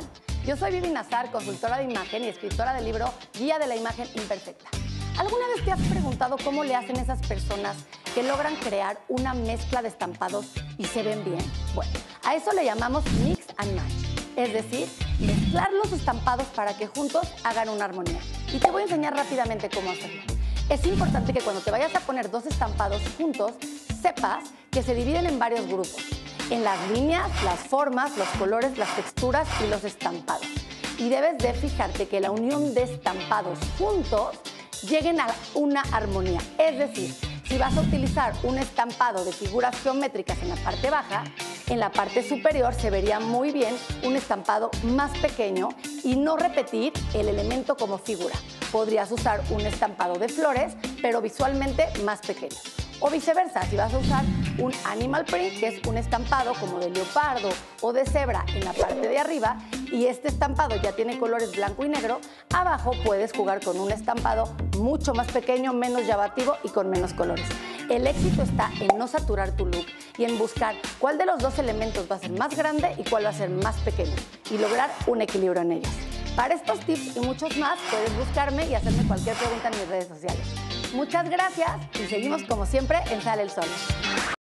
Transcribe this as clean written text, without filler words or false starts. están? Yo soy Bibi Nassar, consultora de imagen y escritora del libro Guía de la Imagen Imperfecta. ¿Alguna vez te has preguntado cómo le hacen esas personas que logran crear una mezcla de estampados y se ven bien? Bueno, a eso le llamamos mix and match, es decir, mezclar los estampados para que juntos hagan una armonía. Y te voy a enseñar rápidamente cómo hacerlo. Es importante que cuando te vayas a poner dos estampados juntos, sepas que se dividen en varios grupos, en las líneas, las formas, los colores, las texturas y los estampados. Y debes de fijarte que la unión de estampados juntos lleguen a una armonía. Es decir, si vas a utilizar un estampado de figuras geométricas en la parte baja, en la parte superior se vería muy bien un estampado más pequeño y no repetir el elemento como figura. Podrías usar un estampado de flores, pero visualmente más pequeño. O viceversa, si vas a usar un animal print, que es un estampado como de leopardo o de cebra en la parte de arriba, y este estampado ya tiene colores blanco y negro, abajo puedes jugar con un estampado mucho más pequeño, menos llamativo y con menos colores. El éxito está en no saturar tu look y en buscar cuál de los dos elementos va a ser más grande y cuál va a ser más pequeño y lograr un equilibrio en ellos. Para estos tips y muchos más puedes buscarme y hacerme cualquier pregunta en mis redes sociales. Muchas gracias y seguimos como siempre en Sale el Sol.